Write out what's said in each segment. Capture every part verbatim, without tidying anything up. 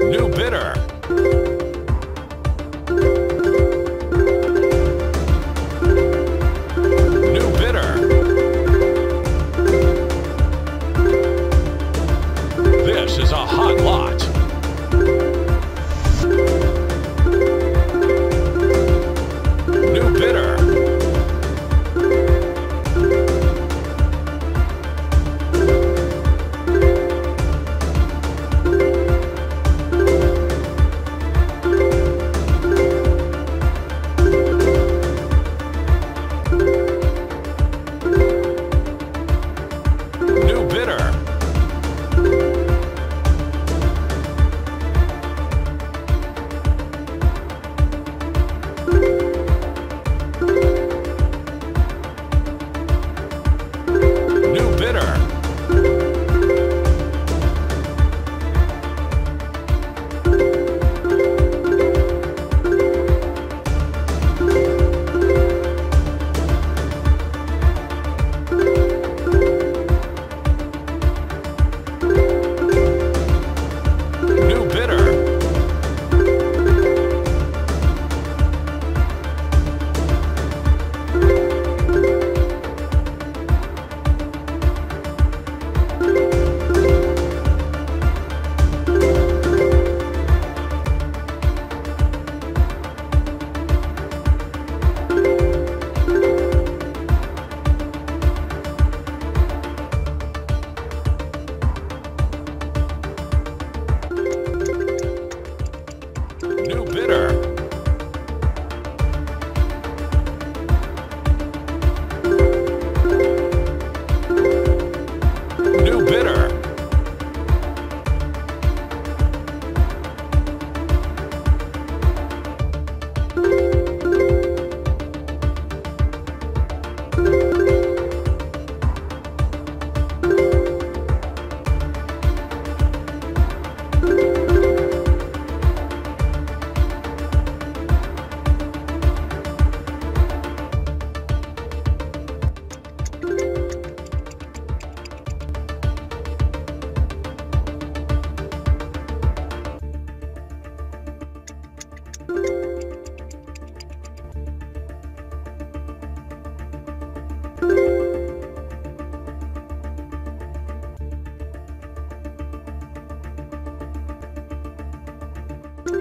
New bidder. New bidder. This is a hot lot. New bidder.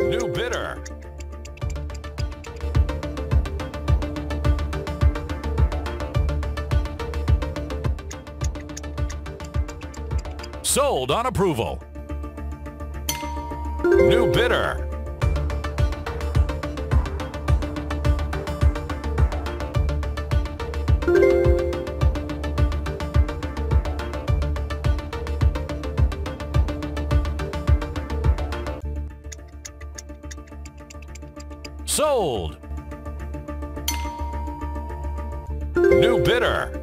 New bidder. Sold on approval. New bidder. Sold. New bidder.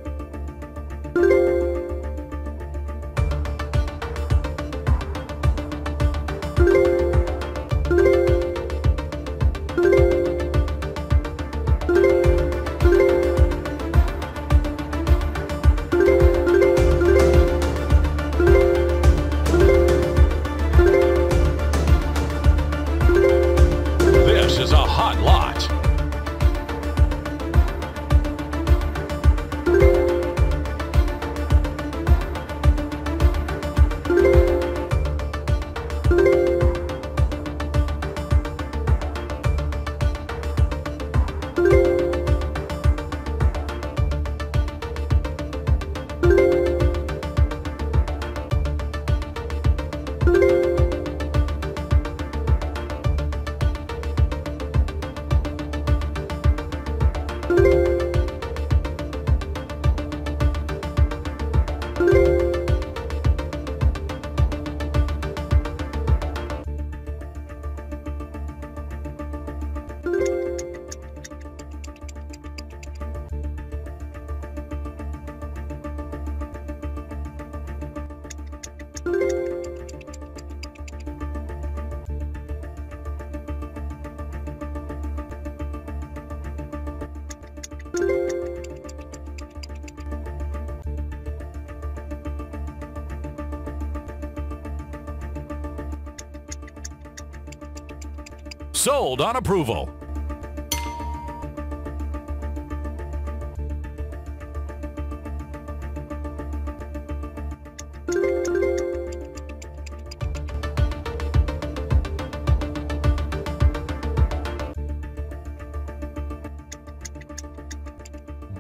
Sold on approval.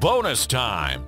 Bonus time.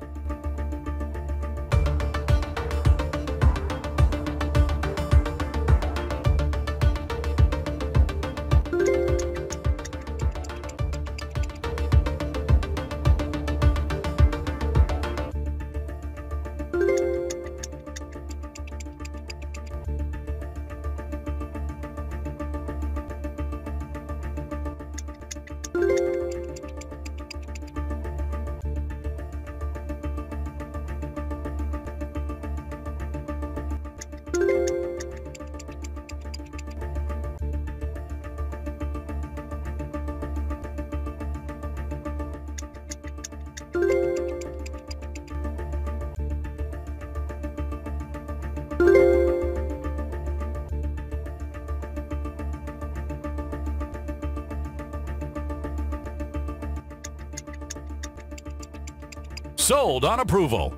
Sold on approval.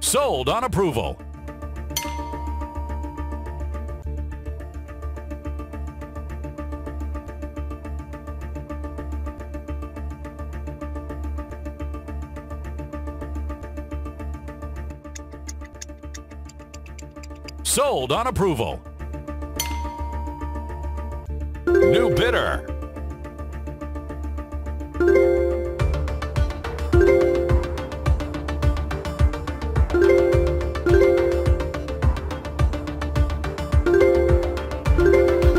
Sold on approval. Sold on approval. New bidder.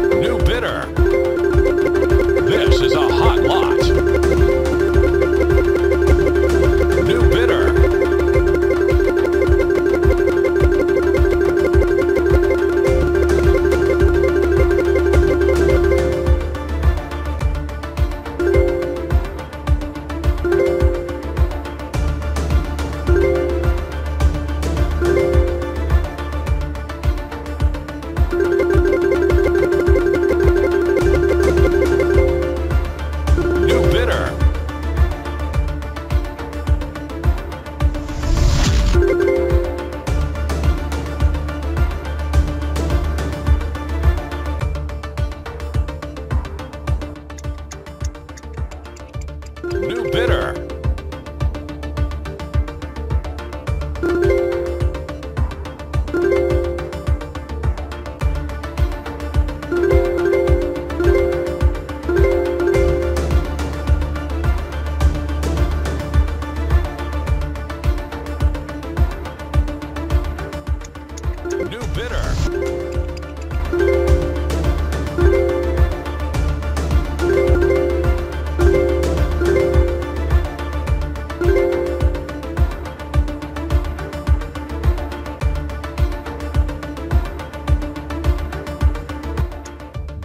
New bidder. This is a hot lot. New bidder.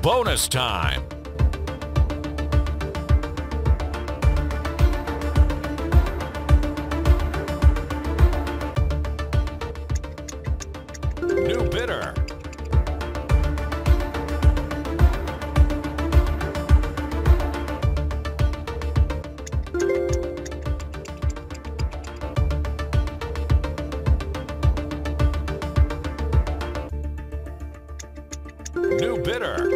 Bonus time. New bidder. New bidder.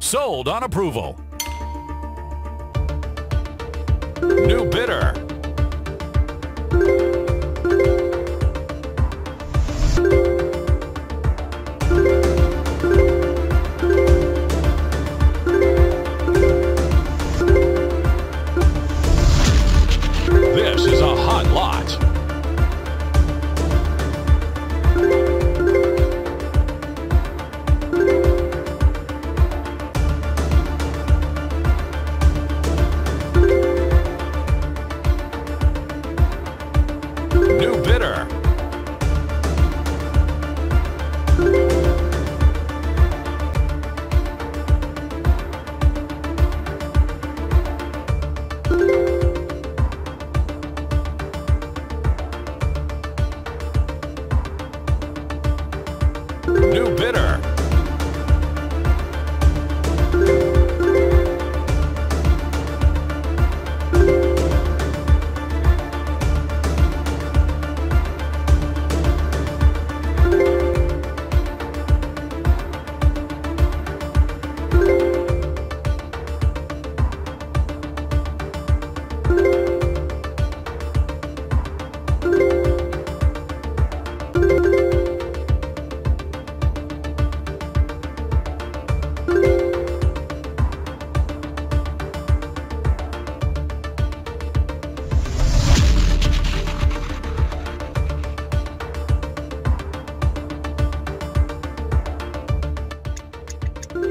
Sold on approval. New bidder. This is a hot lot. New bidder.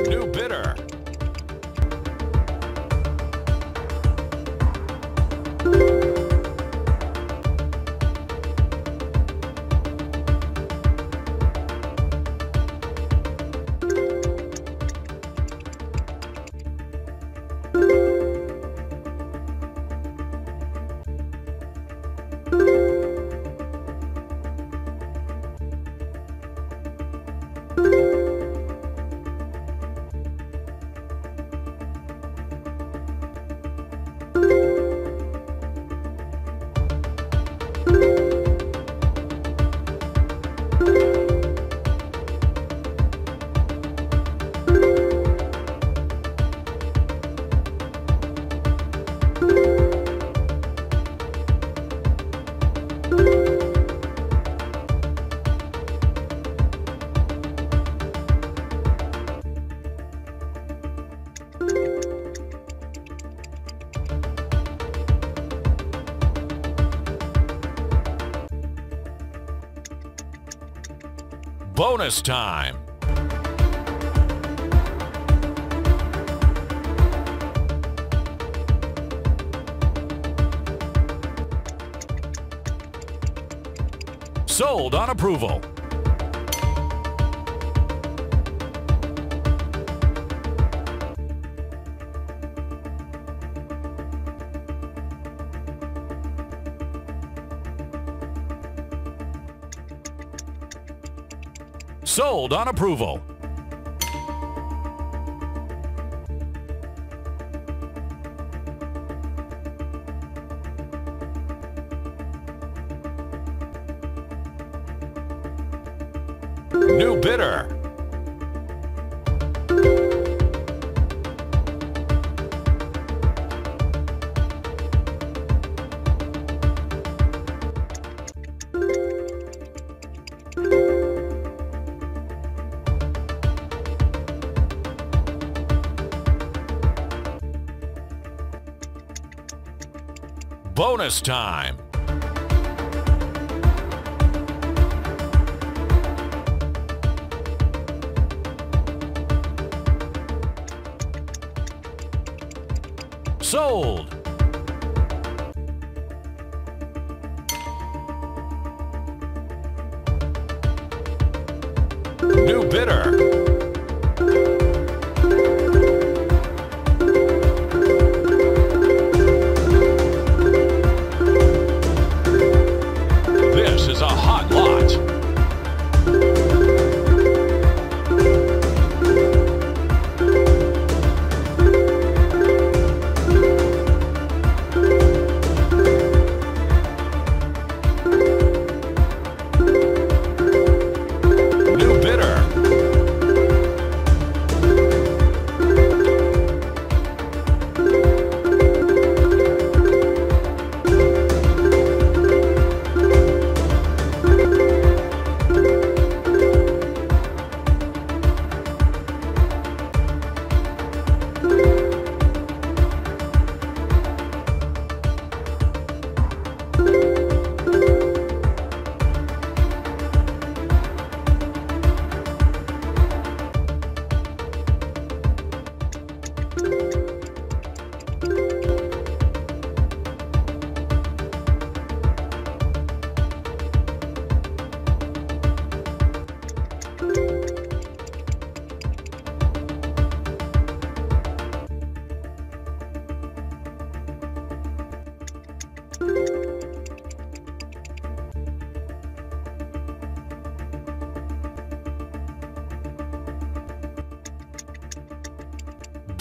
New bidder. Bonus time. Sold on approval. Sold on approval. New bidder. Bonus time. Sold. New bidder. New bidder.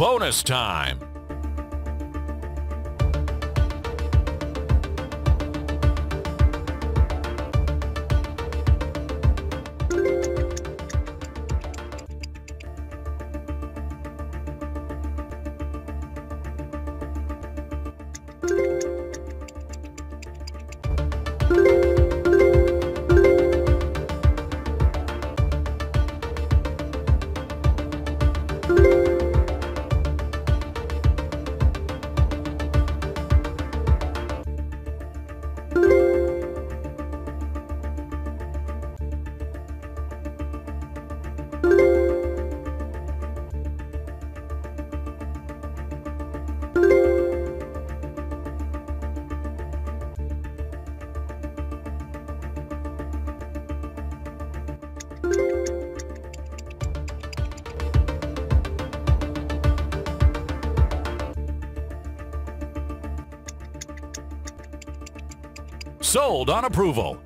bonus time. Sold on approval.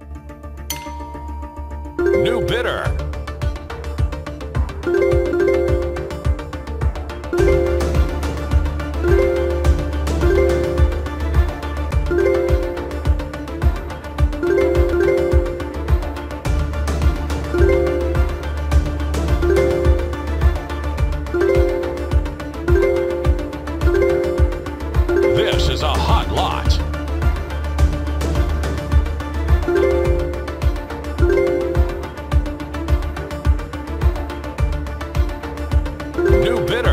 New bidder. This is a hot lot. New bidder.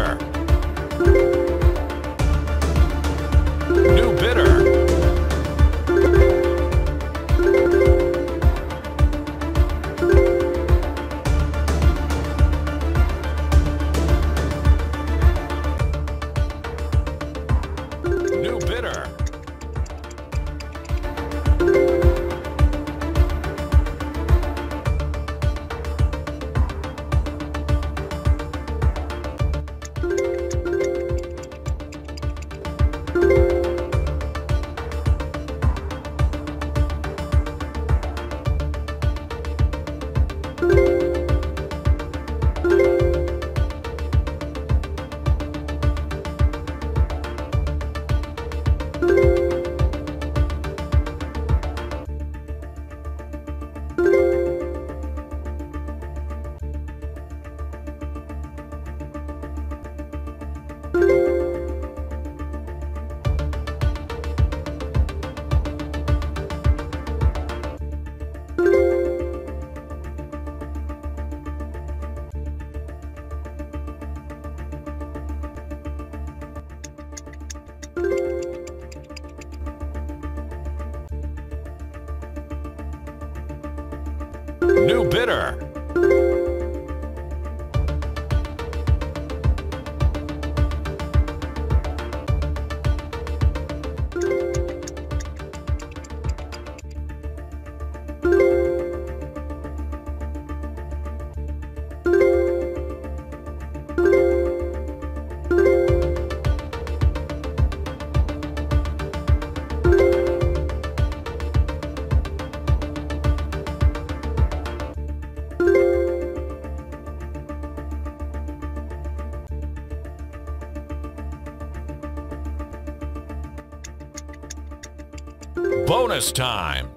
Bonus time.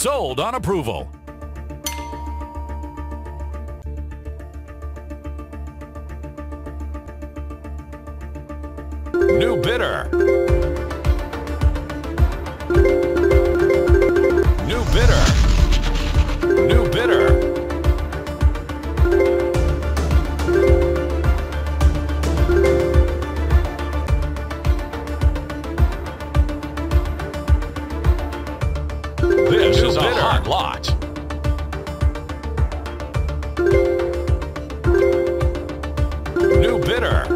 Sold on approval. New bidder. New bidder. New bidder. This New is bidder. A hot lot. New bidder.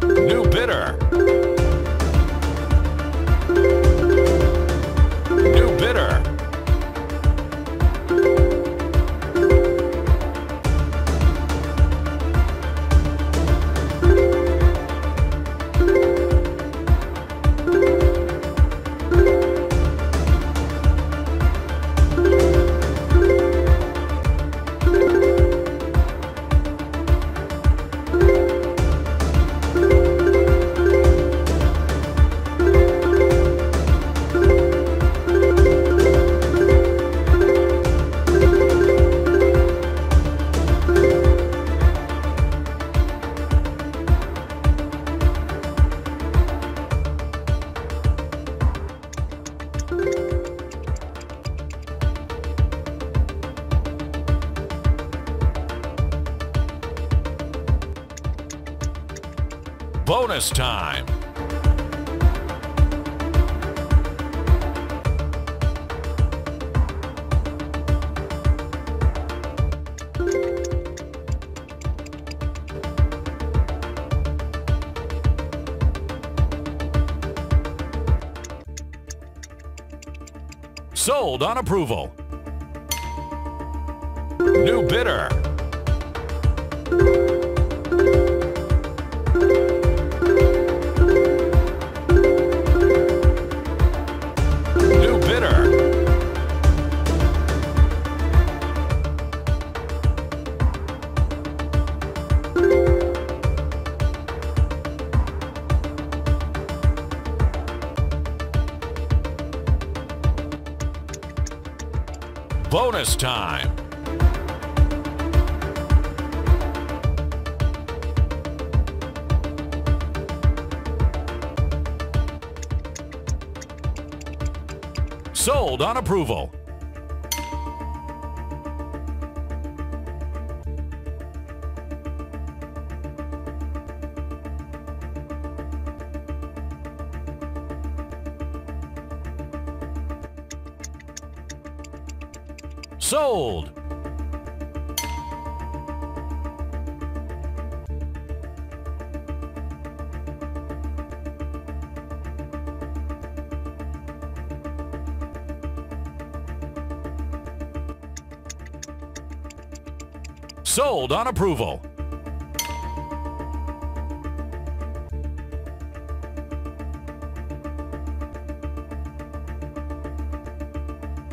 New bidder. New bidder. Bonus time. Sold on approval. New bidder. Bonus time. Sold on approval. Sold. Sold on approval.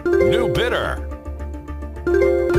New bidder. New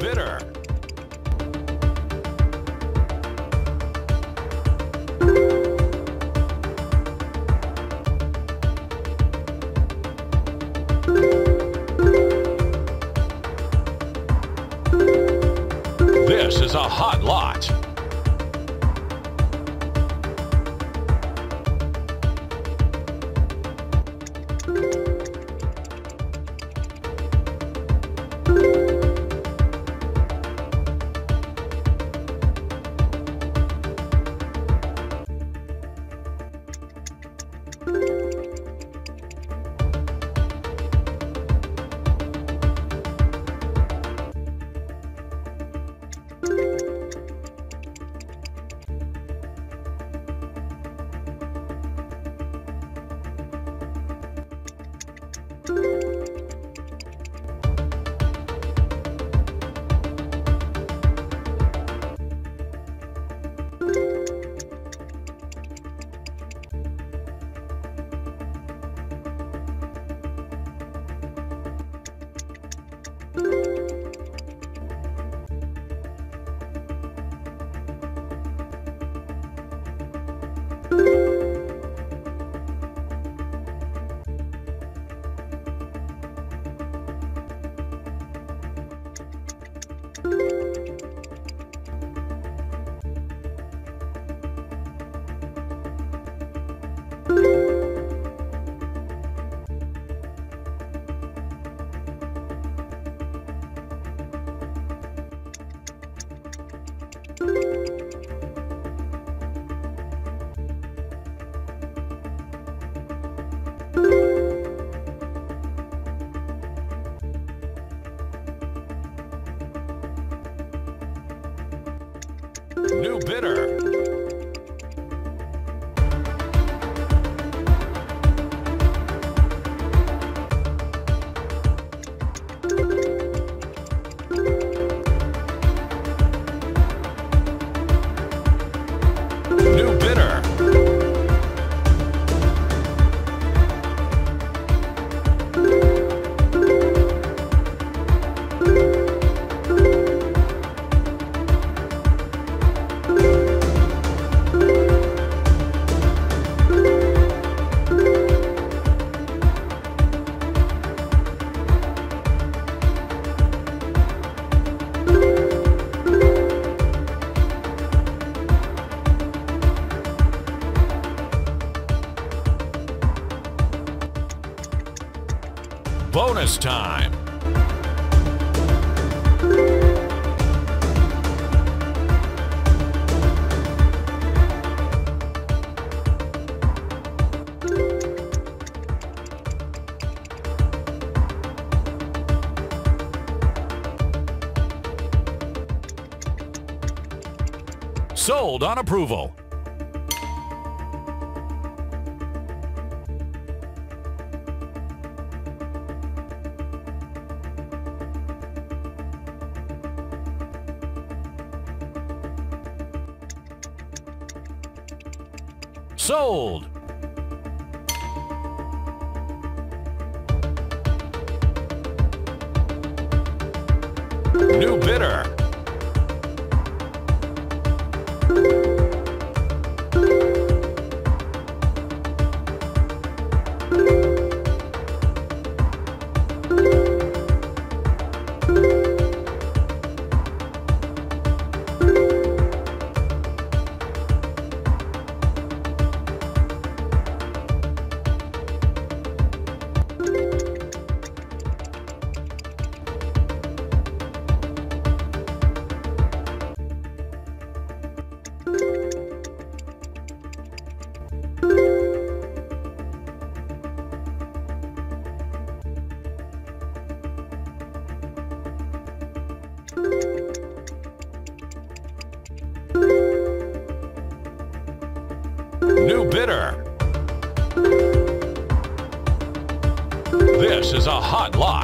bidder. New bidder. New bidder. Bonus time. Sold on approval. Sold. New bidder. New bidder. This is a hot lot.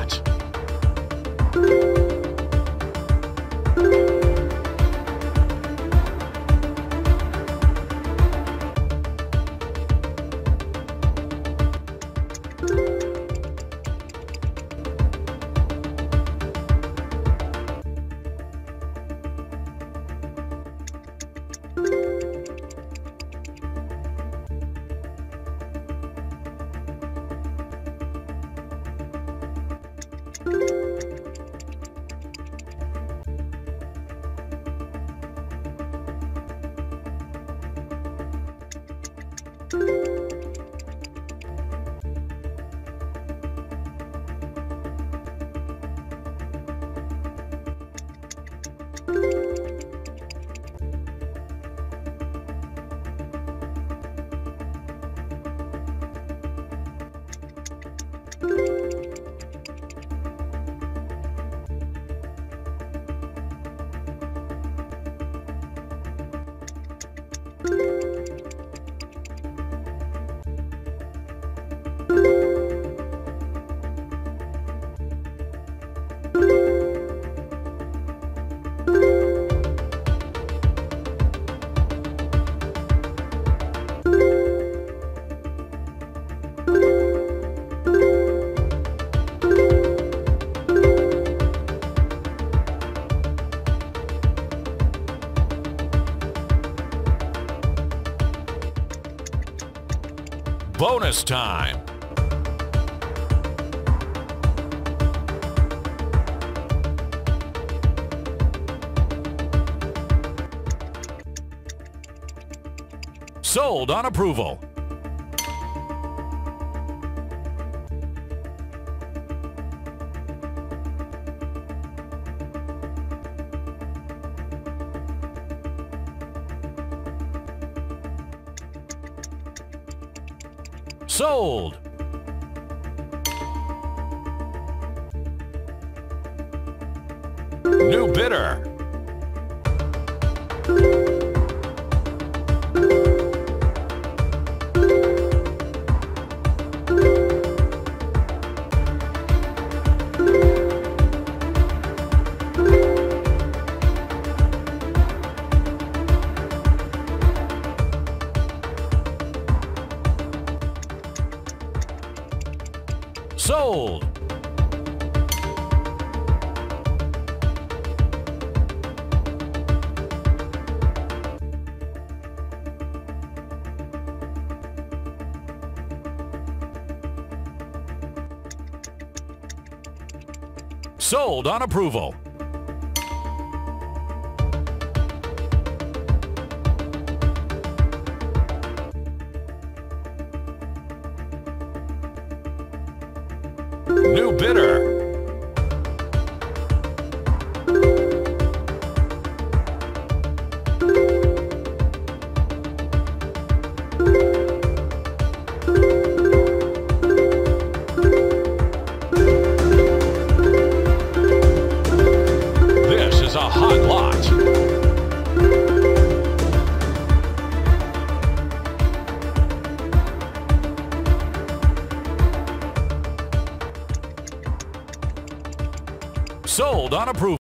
Bonus time. Sold on approval. Sold. New bidder. Sold! Sold on approval. New bidder. Sold on approval.